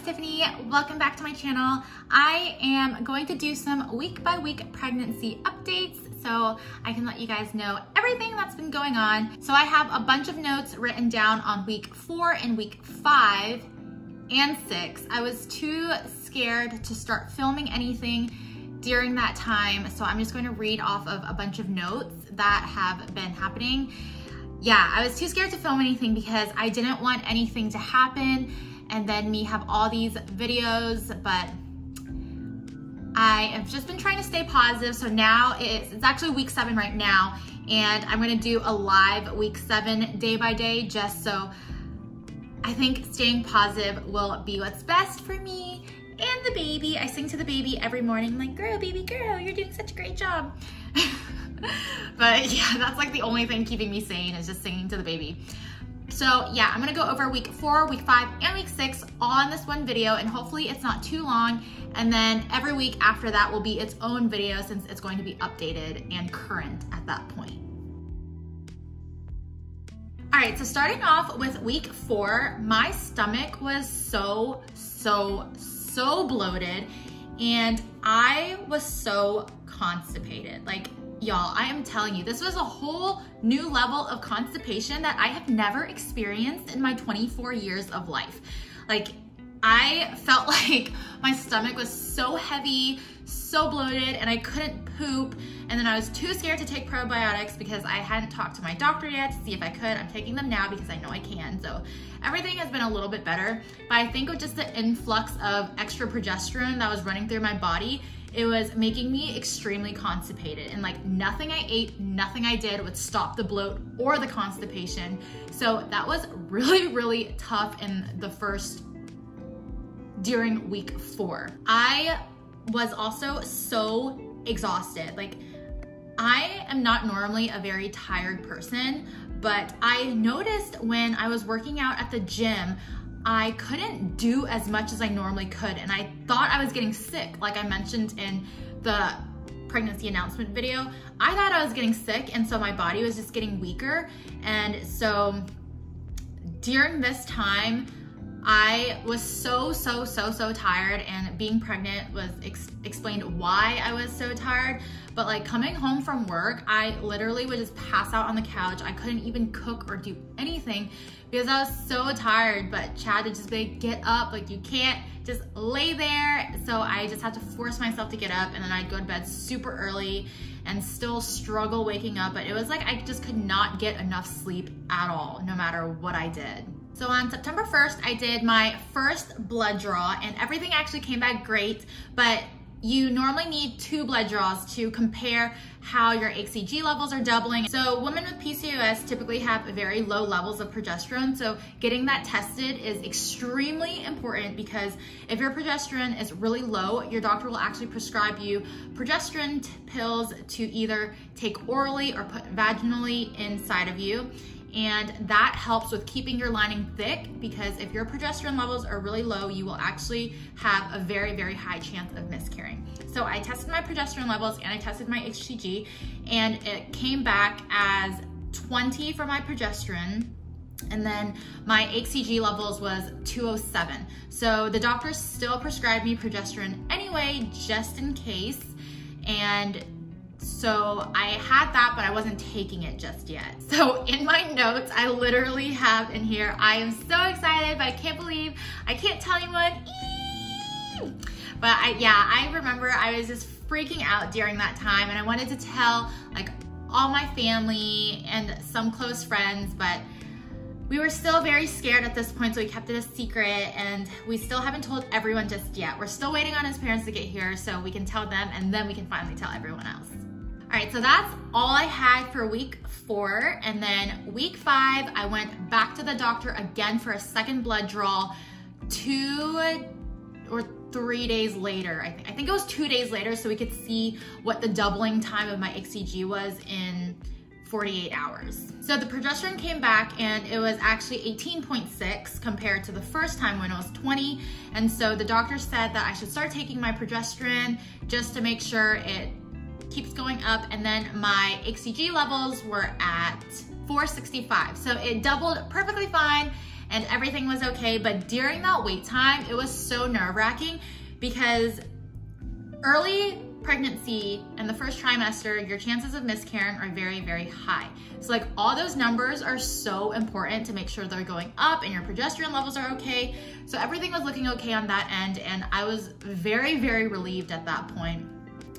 it's Tiffany. Welcome back to my channel. I am going to do some week by week pregnancy updates so I can let you guys know everything that's been going on. So I have a bunch of notes written down on week 4 and week 5 and 6. I was too scared to start filming anything during that time, so I'm just going to read off of a bunch of notes that have been happening. Yeah, I was too scared to film anything because I didn't want anything to happen and then me have all these videos, but I have just been trying to stay positive. So now it's actually week 7 right now, and I'm gonna do a live week 7 day by day, just so I think staying positive will be what's best for me and the baby. I sing to the baby every morning, like, girl, baby girl, you're doing such a great job. But yeah, that's like the only thing keeping me sane is just singing to the baby. So yeah, I'm gonna go over week 4, week 5, and week 6 on this one video, and hopefully it's not too long. And then every week after that will be its own video, since it's going to be updated and current at that point. All right, so starting off with week 4, my stomach was so bloated, and I was so constipated. Like, y'all, I am telling you, this was a whole new level of constipation that I have never experienced in my 24 years of life. Like, I felt like my stomach was so heavy, so bloated, and I couldn't poop. And then I was too scared to take probiotics because I hadn't talked to my doctor yet to see if I could. I'm taking them now because I know I can. So everything has been a little bit better. But I think with just the influx of extra progesterone that was running through my body, it was making me extremely constipated, and like nothing I ate, nothing I did would stop the bloat or the constipation. So that was really tough in the first, during week 4. I was also so exhausted. Like, I am not normally a very tired person, but I noticed when I was working out at the gym, I couldn't do as much as I normally could, and I thought I was getting sick. Like I mentioned in the pregnancy announcement video, I thought I was getting sick, and so my body was just getting weaker. And so during this time, I was so tired, and being pregnant was explained why I was so tired. But like coming home from work, I literally would just pass out on the couch. I couldn't even cook or do anything because I was so tired, but Chad would just be like, get up, like you can't just lay there. So I just had to force myself to get up, and then I'd go to bed super early and still struggle waking up. But it was like I just could not get enough sleep at all, no matter what I did. So on September 1st, I did my first blood draw, and everything actually came back great, but you normally need 2 blood draws to compare how your HCG levels are doubling. So women with PCOS typically have very low levels of progesterone, so getting that tested is extremely important, because if your progesterone is really low, your doctor will actually prescribe you progesterone pills to either take orally or put vaginally inside of you. And that helps with keeping your lining thick, because if your progesterone levels are really low, you will actually have a very high chance of miscarrying. So I tested my progesterone levels and I tested my HCG, and it came back as 20 for my progesterone, and then my HCG levels was 207. So the doctor still prescribed me progesterone anyway, just in case. And so I had that, but I wasn't taking it just yet. So in my notes, I literally have in here, I am so excited, but I can't believe I can't tell anyone. Eee! But I remember I was just freaking out during that time, and I wanted to tell like all my family and some close friends, but we were still very scared at this point, so we kept it a secret, and we still haven't told everyone just yet. We're still waiting on his parents to get here so we can tell them, and then we can finally tell everyone else. All right, so that's all I had for week 4. And then week 5, I went back to the doctor again for a second blood draw 2 or 3 days later. I think it was 2 days later, so we could see what the doubling time of my HCG was in 48 hours. So the progesterone came back, and it was actually 18.6 compared to the first time when it was 20. And so the doctor said that I should start taking my progesterone just to make sure it keeps going up. And then my HCG levels were at 465. So it doubled perfectly fine. and everything was okay. But during that wait time, it was so nerve-wracking because early pregnancy and the first trimester, your chances of miscarriage are very, very high. So like all those numbers are so important to make sure they're going up and your progesterone levels are okay. So everything was looking okay on that end. And I was very, very relieved at that point.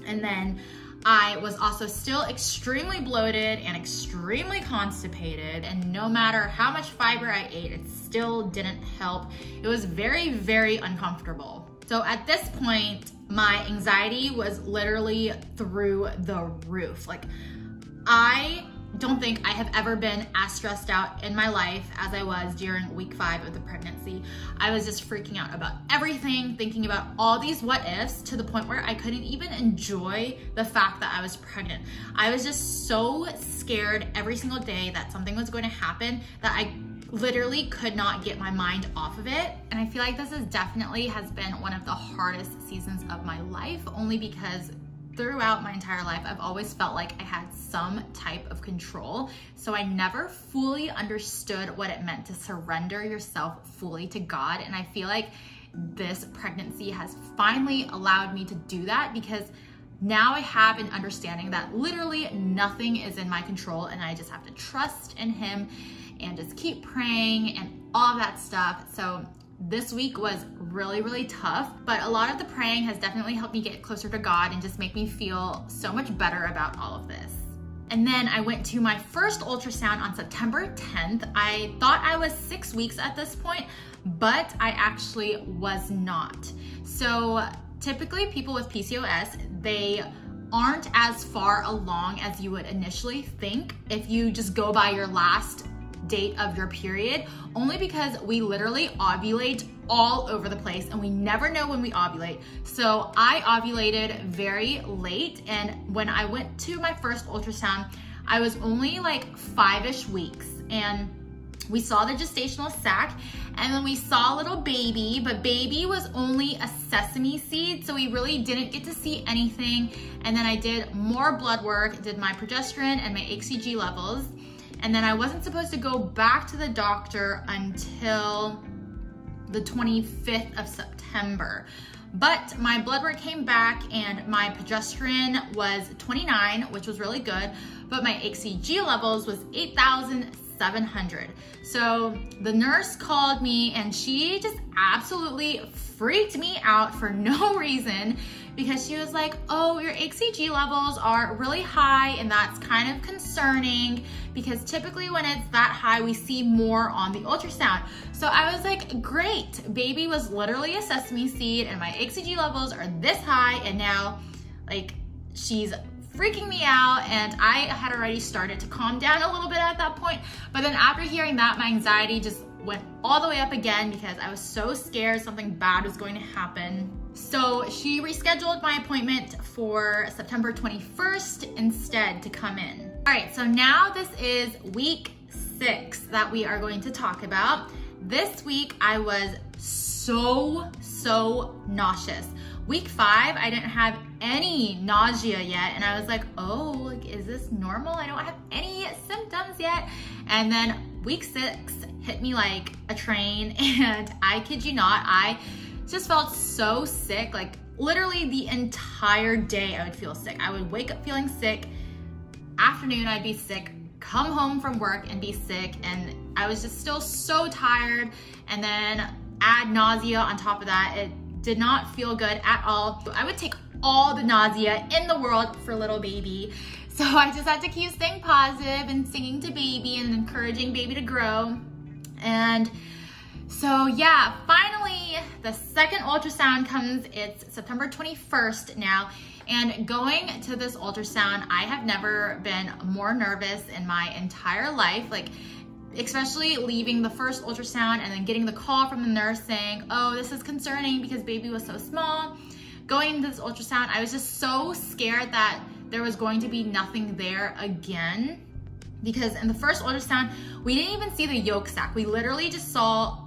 And then I was also still extremely bloated and extremely constipated, and no matter how much fiber I ate, it still didn't help. It was very, very uncomfortable. So at this point, my anxiety was literally through the roof. Like, I don't think I have ever been as stressed out in my life as I was during week 5 of the pregnancy. I was just freaking out about everything, thinking about all these what ifs, to the point where I couldn't even enjoy the fact that I was pregnant. I was just so scared every single day that something was going to happen that I literally could not get my mind off of it. And I feel like this is definitely has been one of the hardest seasons of my life, only because throughout my entire life, I've always felt like I had some type of control. So I never fully understood what it meant to surrender yourself fully to God. And I feel like this pregnancy has finally allowed me to do that, because now I have an understanding that literally nothing is in my control and I just have to trust in Him and just keep praying and all that stuff. So this week was really, really tough, but a lot of the praying has definitely helped me get closer to God and just make me feel so much better about all of this. And then I went to my first ultrasound on September 10th. I thought I was 6 weeks at this point, but I actually was not. So typically people with PCOS, they aren't as far along as you would initially think if you just go by your last date of your period, only because we literally ovulate all over the place and we never know when we ovulate. So I ovulated very late, and when I went to my first ultrasound, I was only like 5-ish weeks, and we saw the gestational sac, and then we saw little baby, but baby was only a sesame seed, so we really didn't get to see anything. And then I did more blood work, did my progesterone and my HCG levels. And then I wasn't supposed to go back to the doctor until the 25th of September. But my blood work came back and my progesterone was 29, which was really good, but my HCG levels was 8,700. So the nurse called me and she just absolutely freaked me out for no reason, because she was like, oh, your HCG levels are really high and that's kind of concerning because typically when it's that high, we see more on the ultrasound. So I was like, great, baby was literally a sesame seed and my HCG levels are this high, and now like she's freaking me out, and I had already started to calm down a little bit at that point. But then after hearing that, my anxiety just went all the way up again because I was so scared something bad was going to happen. So she rescheduled my appointment for September 21st instead to come in. All right, so now this is week 6 that we are going to talk about. This week I was so nauseous. Week 5, I didn't have any nausea yet, and I was like, oh, like, is this normal? I don't have any symptoms yet. And then week 6 hit me like a train, and I kid you not, I just felt so sick. Like literally the entire day I would feel sick. I would wake up feeling sick, afternoon I'd be sick, come home from work and be sick, and I was just still so tired, and then add nausea on top of that. It did not feel good at all. I would take all the nausea in the world for little baby. So I just had to keep staying positive and singing to baby and encouraging baby to grow. And so yeah, finally the second ultrasound comes. It's September 21st now. And going to this ultrasound, I have never been more nervous in my entire life. Like, especially leaving the first ultrasound and then getting the call from the nurse saying, oh, this is concerning because baby was so small. Going into this ultrasound, I was just so scared that there was going to be nothing there again, because in the first ultrasound, we didn't even see the yolk sac. We literally just saw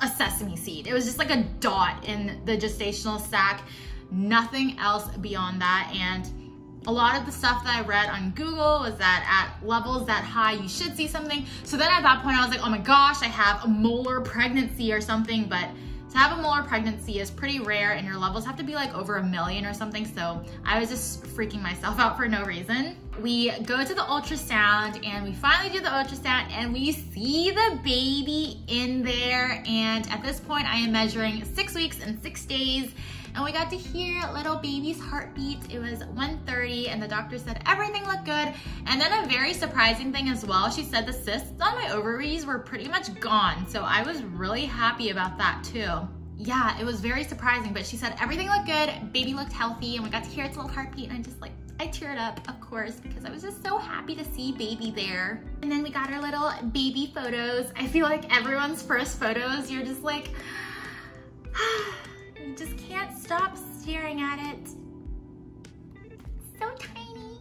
a sesame seed. It was just like a dot in the gestational sac, nothing else beyond that. And A lot of the stuff that I read on Google was that at levels that high, you should see something. So then at that point, I was like, oh my gosh, I have a molar pregnancy or something. But to have a molar pregnancy is pretty rare, and your levels have to be like over 1 million or something. So I was just freaking myself out for no reason. We go to the ultrasound, and we finally do the ultrasound, and we see the baby in there. And at this point, I am measuring 6 weeks and 6 days. And we got to hear little baby's heartbeat. It was 130, and the doctor said everything looked good. And then a very surprising thing as well, she said the cysts on my ovaries were pretty much gone. So I was really happy about that too. Yeah, it was very surprising, but she said everything looked good, baby looked healthy, and we got to hear its little heartbeat, and I teared up, of course, because I was just so happy to see baby there. And then we got our little baby photos. I feel like everyone's first photos, you're just like, you just can't stop staring at it. So tiny.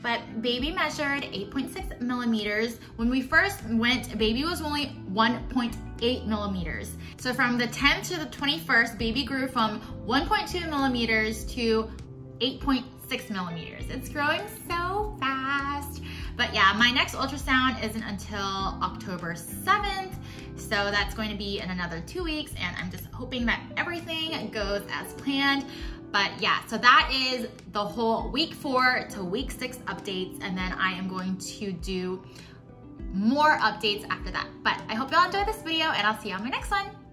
But baby measured 8.6 millimeters. When we first went, baby was only 1.8 millimeters. So from the 10th to the 21st, baby grew from 1.2 millimeters to 8.6 millimeters. It's growing so fast. But yeah, my next ultrasound isn't until October 7th. So that's going to be in another 2 weeks, and I'm just hoping that everything goes as planned. But yeah, so that is the whole week 4 to week 6 updates. And then I am going to do more updates after that. But I hope y'all enjoyed this video, and I'll see you on my next one.